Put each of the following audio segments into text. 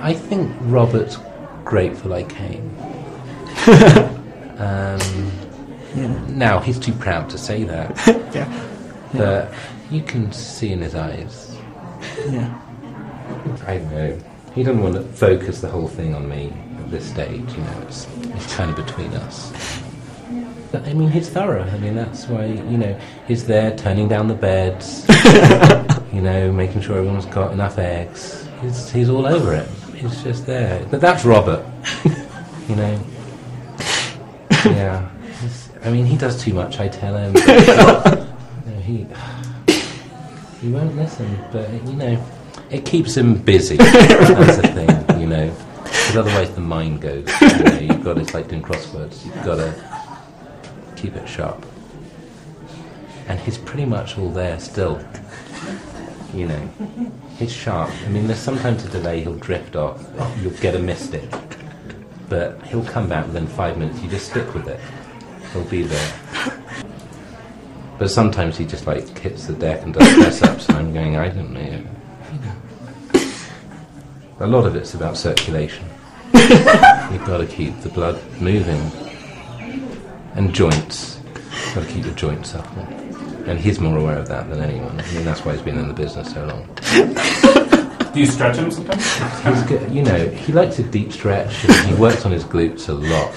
I think Robert's grateful I came. Now he's too proud to say that. But you can see in his eyes. I don't know. He doesn't want to focus the whole thing on me at this stage. You know, it's kind of between us. But, I mean, he's thorough. I mean, that's why, you know, he's there turning down the beds. You know, making sure everyone's got enough eggs. He's all over it. He's just there. But that's Robert. You know. Yeah. I mean, he does too much, I tell him. No, he won't listen, but, you know, it keeps him busy. That's the thing, you know. Because otherwise the mind goes. You know, you've got to, it's like doing crosswords. You've got to keep it sharp. And he's pretty much all there still. You know, he's sharp. I mean, there's sometimes a delay, he'll drift off, you'll get a misstep. But he'll come back within 5 minutes, you just stick with it. He'll be there. But sometimes he just, like, hits the deck and does press-ups, and I'm going, I don't know. A lot of it's about circulation. You've got to keep the blood moving. And joints. You've got to keep your joints up. And he's more aware of that than anyone. I mean, that's why he's been in the business so long. Do you stretch him sometimes? You know, he likes a deep stretch. And he works on his glutes a lot.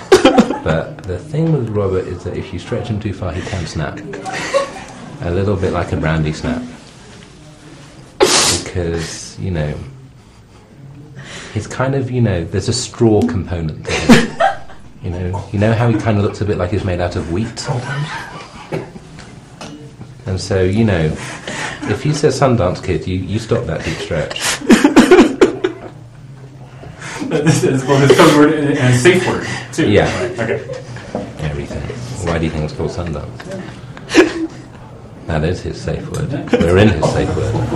But the thing with Robert is that if you stretch him too far, he can snap. A little bit like a brandy snap. Because, you know, he's kind of, you know, there's a straw component to him. You know how he kind of looks a bit like he's made out of wheat sometimes? And so, you know, if he says Sundance Kid, you stop that deep stretch. This is, well, it's code word and a safe word, too. Yeah. Right. Okay. Everything. Why do you think it's called Sundance? That is his safe word. We're in his safe word.